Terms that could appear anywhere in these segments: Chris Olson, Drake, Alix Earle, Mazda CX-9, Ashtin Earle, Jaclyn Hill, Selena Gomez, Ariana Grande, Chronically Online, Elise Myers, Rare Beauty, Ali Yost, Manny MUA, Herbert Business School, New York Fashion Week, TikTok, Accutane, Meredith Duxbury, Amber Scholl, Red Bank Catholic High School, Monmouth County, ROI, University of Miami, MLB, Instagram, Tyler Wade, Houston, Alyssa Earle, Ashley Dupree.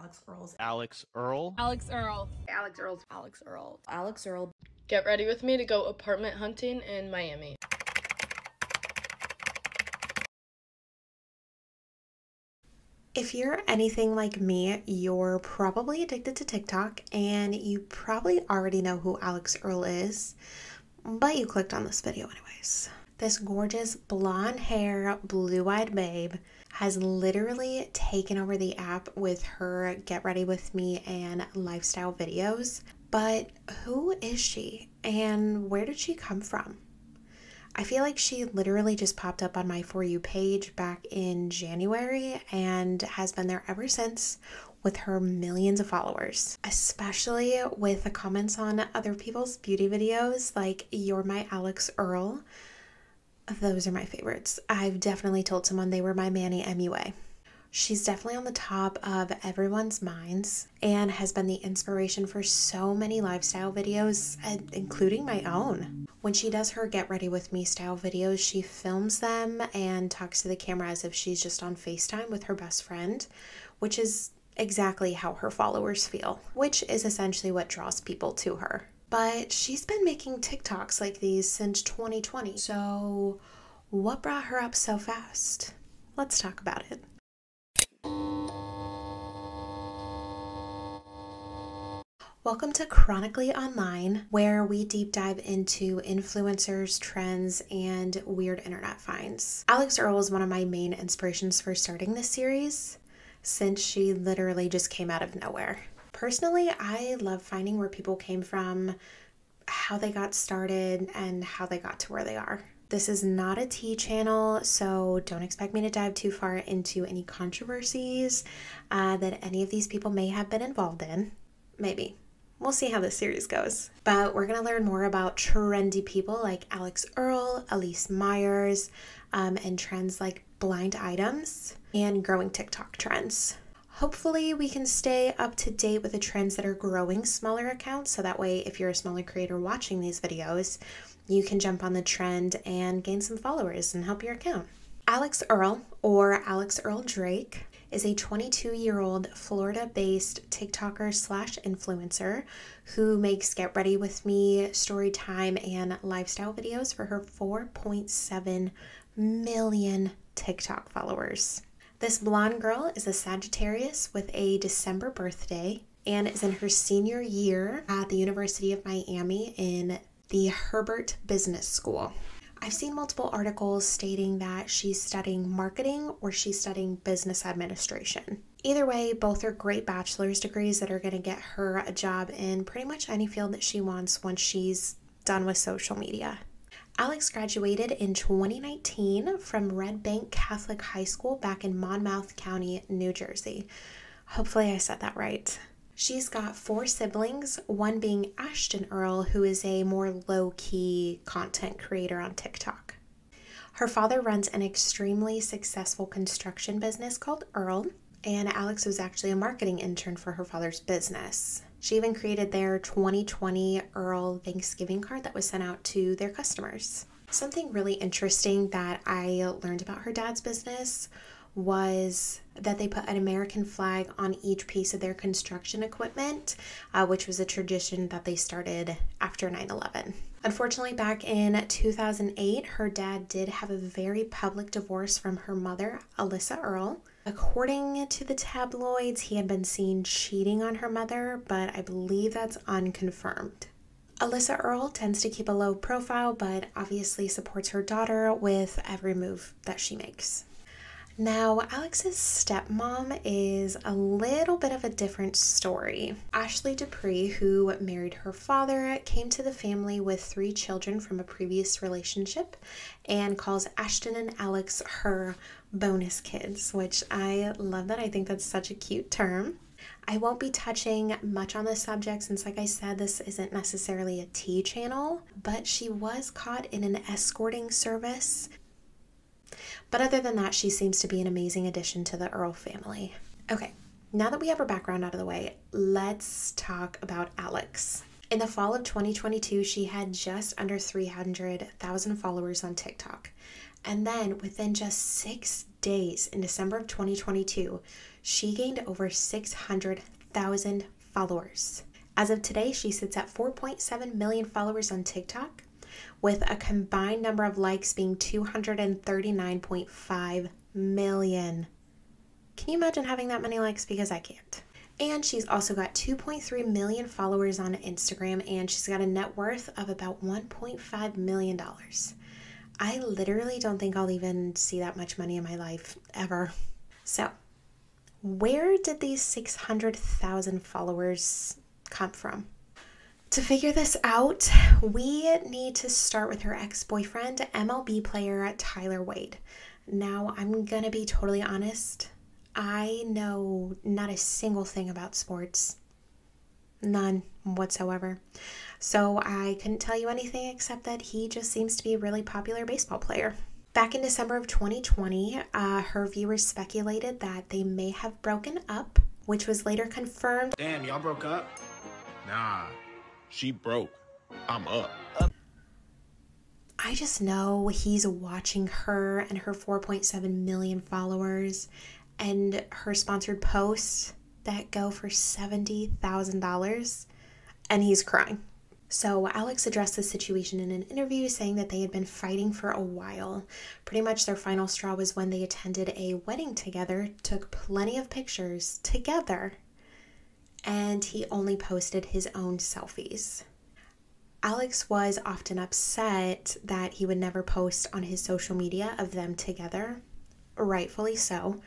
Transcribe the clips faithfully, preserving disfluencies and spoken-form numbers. Alix Earle's. Alix Earle. Alix Earle. Alix Earle's. Alix Earle. Alix Earle. Get ready with me to go apartment hunting in Miami. If you're anything like me, you're probably addicted to TikTok and you probably already know who Alix Earle is, but you clicked on this video anyways. This gorgeous blonde hair, blue-eyed babe has literally taken over the app with her Get Ready With Me and lifestyle videos. But who is she and where did she come from? I feel like she literally just popped up on my For You page back in January and has been there ever since with her millions of followers, especially with the comments on other people's beauty videos like You're My Alix Earle. Those are my favorites. I've definitely told someone they were my Manny M U A. She's definitely on the top of everyone's minds and has been the inspiration for so many lifestyle videos, including my own. When she does her Get Ready With Me style videos, she films them and talks to the camera as if she's just on FaceTime with her best friend, which is exactly how her followers feel, which is essentially what draws people to her. But she's been making TikToks like these since twenty twenty. So what brought her up so fast? Let's talk about it. Welcome to Chronically Online, where we deep dive into influencers, trends, and weird internet finds. Alix Earle is one of my main inspirations for starting this series, since she literally just came out of nowhere. Personally, I love finding where people came from, how they got started, and how they got to where they are. This is not a tea channel, so don't expect me to dive too far into any controversies uh, that any of these people may have been involved in. Maybe. We'll see how this series goes. But we're gonna learn more about trendy people like Alix Earle, Elise Myers, um, and trends like blind items and growing TikTok trends. Hopefully we can stay up to date with the trends that are growing smaller accounts, so that way if you're a smaller creator watching these videos, you can jump on the trend and gain some followers and help your account. Alix Earle, or Alix Earle Drake, is a twenty-two-year-old Florida-based TikToker slash influencer who makes Get Ready With Me, story time, and lifestyle videos for her four point seven million TikTok followers. This blonde girl is a Sagittarius with a December birthday and is in her senior year at the University of Miami in the Herbert Business School. I've seen multiple articles stating that she's studying marketing or she's studying business administration. Either way, both are great bachelor's degrees that are going to get her a job in pretty much any field that she wants once she's done with social media. Alix graduated in twenty nineteen from Red Bank Catholic High School back in Monmouth County, New Jersey. Hopefully I said that right. She's got four siblings, one being Ashtin Earle, who is a more low-key content creator on TikTok. Her father runs an extremely successful construction business called Earle, and Alix was actually a marketing intern for her father's business. She even created their twenty twenty Earle Thanksgiving card that was sent out to their customers. Something really interesting that I learned about her dad's business was that they put an American flag on each piece of their construction equipment, uh, which was a tradition that they started after nine eleven. Unfortunately, back in two thousand eight, her dad did have a very public divorce from her mother, Alyssa Earle. According to the tabloids, he had been seen cheating on her mother, but I believe that's unconfirmed. Alix Earle tends to keep a low profile, but obviously supports her daughter with every move that she makes. Now, Alix's stepmom is a little bit of a different story. Ashley Dupree, who married her father, came to the family with three children from a previous relationship and calls Ashtin and Alix her bonus kids, which I love that. I think that's such a cute term. I won't be touching much on this subject since, like I said, this isn't necessarily a tea channel, but she was caught in an escorting service. But other than that, she seems to be an amazing addition to the Earle family. Okay, now that we have her background out of the way, let's talk about Alix. In the fall of twenty twenty-two, she had just under three hundred thousand followers on TikTok. And then within just six days in December of twenty twenty-two, she gained over six hundred thousand followers. As of today, she sits at four point seven million followers on TikTok, with a combined number of likes being two hundred thirty-nine point five million. Can you imagine having that many likes? Because I can't. And she's also got two point three million followers on Instagram, and she's got a net worth of about one point five million dollars. I literally don't think I'll even see that much money in my life ever. So, where did these six hundred thousand followers come from? To figure this out, we need to start with her ex-boyfriend, M L B player Tyler Wade. Now, I'm gonna be totally honest. I know not a single thing about sports. None whatsoever. So I couldn't tell you anything except that he just seems to be a really popular baseball player. Back in December of twenty twenty, uh, her viewers speculated that they may have broken up, which was later confirmed. Damn, y'all broke up? Nah, she broke. I'm up. up. I just know he's watching her and her four point seven million followers and her sponsored posts that go for seventy thousand dollars, and he's crying. So Alix addressed the situation in an interview, saying that they had been fighting for a while. Pretty much their final straw was when they attended a wedding together, took plenty of pictures together, and he only posted his own selfies. Alix was often upset that he would never post on his social media of them together, rightfully so.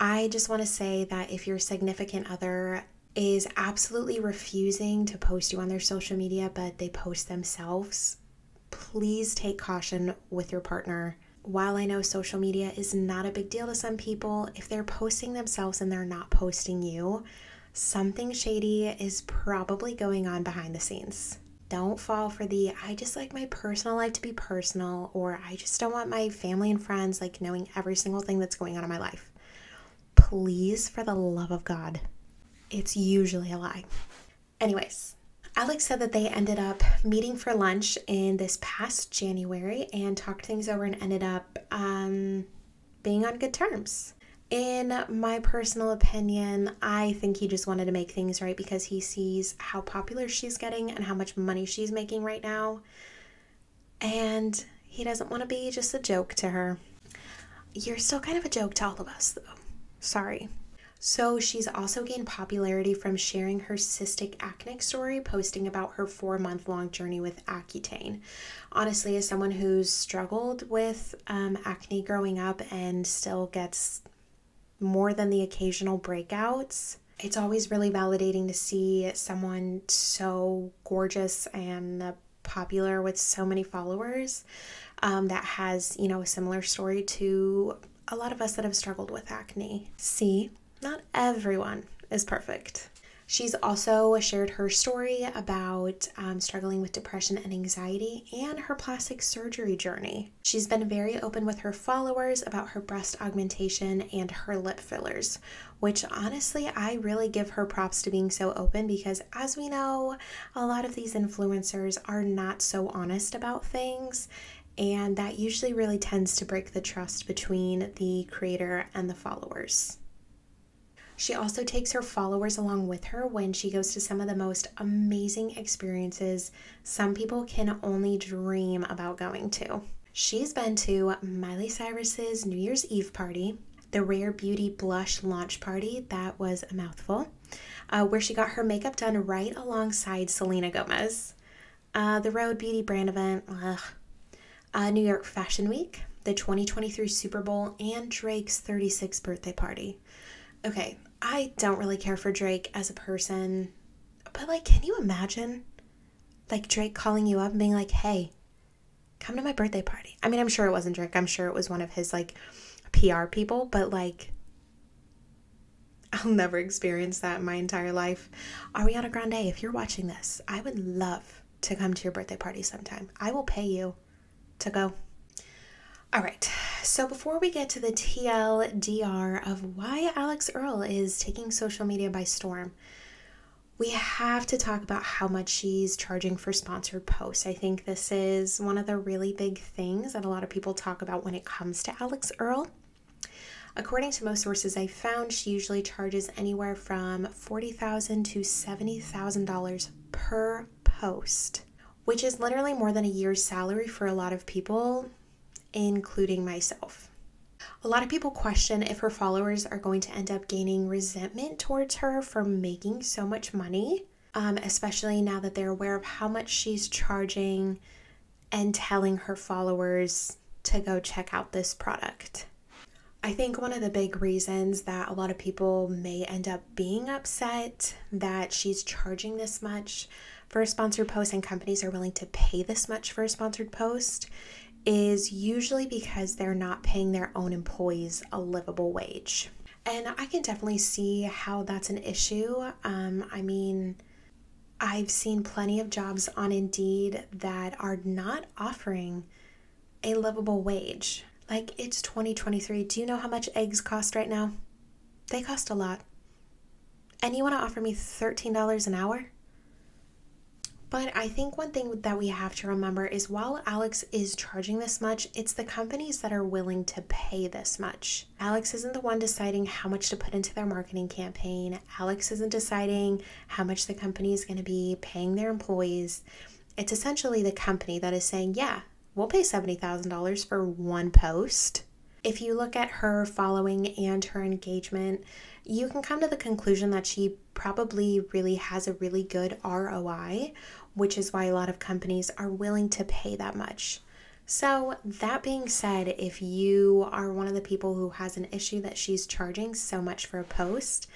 I just want to say that if your significant other is absolutely refusing to post you on their social media, but they post themselves, please take caution with your partner. While I know social media is not a big deal to some people, if they're posting themselves and they're not posting you, something shady is probably going on behind the scenes. Don't fall for the, I just like my personal life to be personal, or I just don't want my family and friends like knowing every single thing that's going on in my life. Please, for the love of God, it's usually a lie. Anyways, Alix said that they ended up meeting for lunch in this past January and talked things over and ended up um, being on good terms. In my personal opinion, I think he just wanted to make things right because he sees how popular she's getting and how much money she's making right now. And he doesn't want to be just a joke to her. You're still kind of a joke to all of us, though. Sorry. So she's also gained popularity from sharing her cystic acne story, posting about her four-month-long journey with Accutane. Honestly, as someone who's struggled with um, acne growing up and still gets more than the occasional breakouts, it's always really validating to see someone so gorgeous and popular with so many followers um, that has, you know, a similar story to a lot of us that have struggled with acne. See? Not everyone is perfect. She's also shared her story about um, struggling with depression and anxiety and her plastic surgery journey. She's been very open with her followers about her breast augmentation and her lip fillers, which honestly, I really give her props to being so open because as we know, a lot of these influencers are not so honest about things, and that usually really tends to break the trust between the creator and the followers. She also takes her followers along with her when she goes to some of the most amazing experiences some people can only dream about going to. She's been to Miley Cyrus's New Year's Eve party, the Rare Beauty blush launch party, that was a mouthful, uh, where she got her makeup done right alongside Selena Gomez, uh, the Road Beauty brand event, ugh, uh, New York Fashion Week, the twenty twenty-three Super Bowl, and Drake's thirty-sixth birthday party. Okay, I don't really care for Drake as a person, but like, can you imagine like Drake calling you up and being like, hey, come to my birthday party? I mean, I'm sure it wasn't Drake. I'm sure it was one of his like P R people, but like, I'll never experience that in my entire life. Ariana Grande, if you're watching this, I would love to come to your birthday party sometime. I will pay you to go. All right, so before we get to the T L D R of why Alix Earle is taking social media by storm, we have to talk about how much she's charging for sponsored posts. I think this is one of the really big things that a lot of people talk about when it comes to Alix Earle. According to most sources I found, she usually charges anywhere from forty thousand dollars to seventy thousand dollars per post, which is literally more than a year's salary for a lot of people, including myself. A lot of people question if her followers are going to end up gaining resentment towards her for making so much money, um, especially now that they're aware of how much she's charging and telling her followers to go check out this product. I think one of the big reasons that a lot of people may end up being upset that she's charging this much for a sponsored post and companies are willing to pay this much for a sponsored post is usually because they're not paying their own employees a livable wage. And I can definitely see how that's an issue. Um, I mean, I've seen plenty of jobs on Indeed that are not offering a livable wage. Like, it's twenty twenty-three. Do you know how much eggs cost right now? They cost a lot. And you want to offer me thirteen dollars an hour? But I think one thing that we have to remember is while Alix is charging this much, it's the companies that are willing to pay this much. Alix isn't the one deciding how much to put into their marketing campaign. Alix isn't deciding how much the company is going to be paying their employees. It's essentially the company that is saying, yeah, we'll pay seventy thousand dollars for one post. If you look at her following and her engagement, you can come to the conclusion that she probably really has a really good R O I, which is why a lot of companies are willing to pay that much. So that being said, if you are one of the people who has an issue that she's charging so much for a post,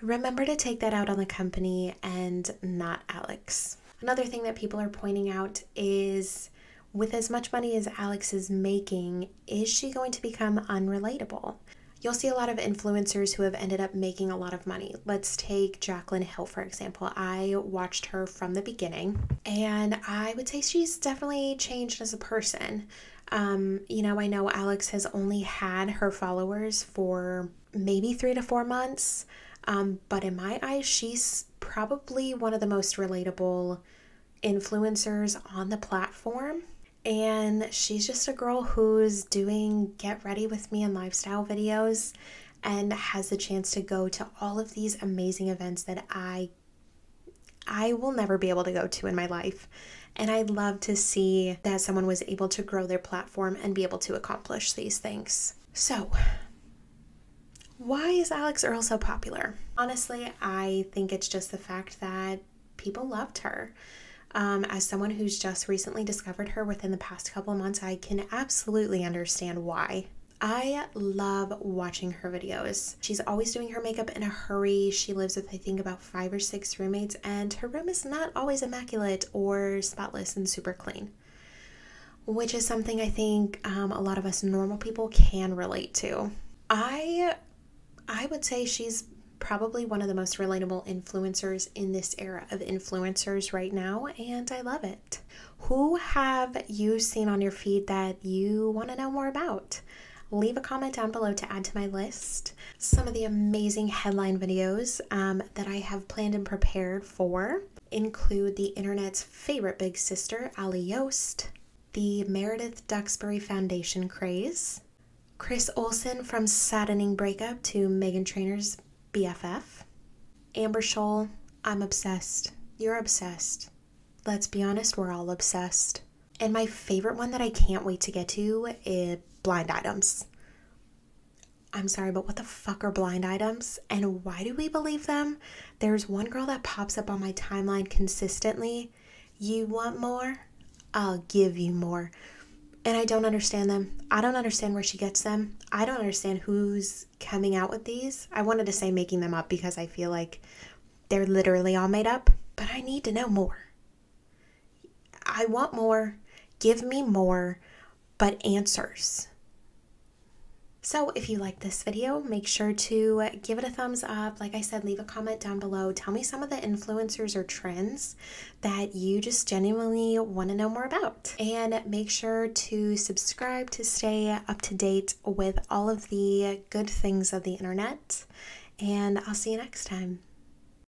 remember to take that out on the company and not Alix. Another thing that people are pointing out is, with as much money as Alix is making, is she going to become unrelatable? You'll see a lot of influencers who have ended up making a lot of money. Let's take Jaclyn Hill, for example. I watched her from the beginning, and I would say she's definitely changed as a person. Um, you know, I know Alix has only had her followers for maybe three to four months, um, but in my eyes, she's probably one of the most relatable influencers on the platform. And she's just a girl who's doing get ready with me and lifestyle videos and has the chance to go to all of these amazing events that I I will never be able to go to in my life. And I'd love to see that someone was able to grow their platform and be able to accomplish these things. So why is Alix Earle so popular? Honestly, I think it's just the fact that people loved her. Um, as someone who's just recently discovered her within the past couple of months, I can absolutely understand why. I love watching her videos. She's always doing her makeup in a hurry. She lives with, I think, about five or six roommates, and her room is not always immaculate or spotless and super clean, which is something I think um, a lot of us normal people can relate to. I, I would say she's probably one of the most relatable influencers in this era of influencers right now, and I love it. Who have you seen on your feed that you want to know more about? Leave a comment down below to add to my list. Some of the amazing headline videos um, that I have planned and prepared for include the internet's favorite big sister, Ali Yost, the Meredith Duxbury Foundation craze, Chris Olson from saddening breakup to Meghan Trainor's B F F, Amber Scholl, I'm obsessed, you're obsessed, let's be honest, we're all obsessed, and my favorite one that I can't wait to get to is blind items. I'm sorry, but what the fuck are blind items, and why do we believe them? There's one girl that pops up on my timeline consistently, you want more? I'll give you more. And I don't understand them. I don't understand where she gets them. I don't understand who's coming out with these. I wanted to say making them up because I feel like they're literally all made up. But I need to know more. I want more. Give me more. But answers. So if you like this video, make sure to give it a thumbs up. Like I said, leave a comment down below. Tell me some of the influencers or trends that you just genuinely want to know more about. And make sure to subscribe to stay up to date with all of the good things of the internet. And I'll see you next time.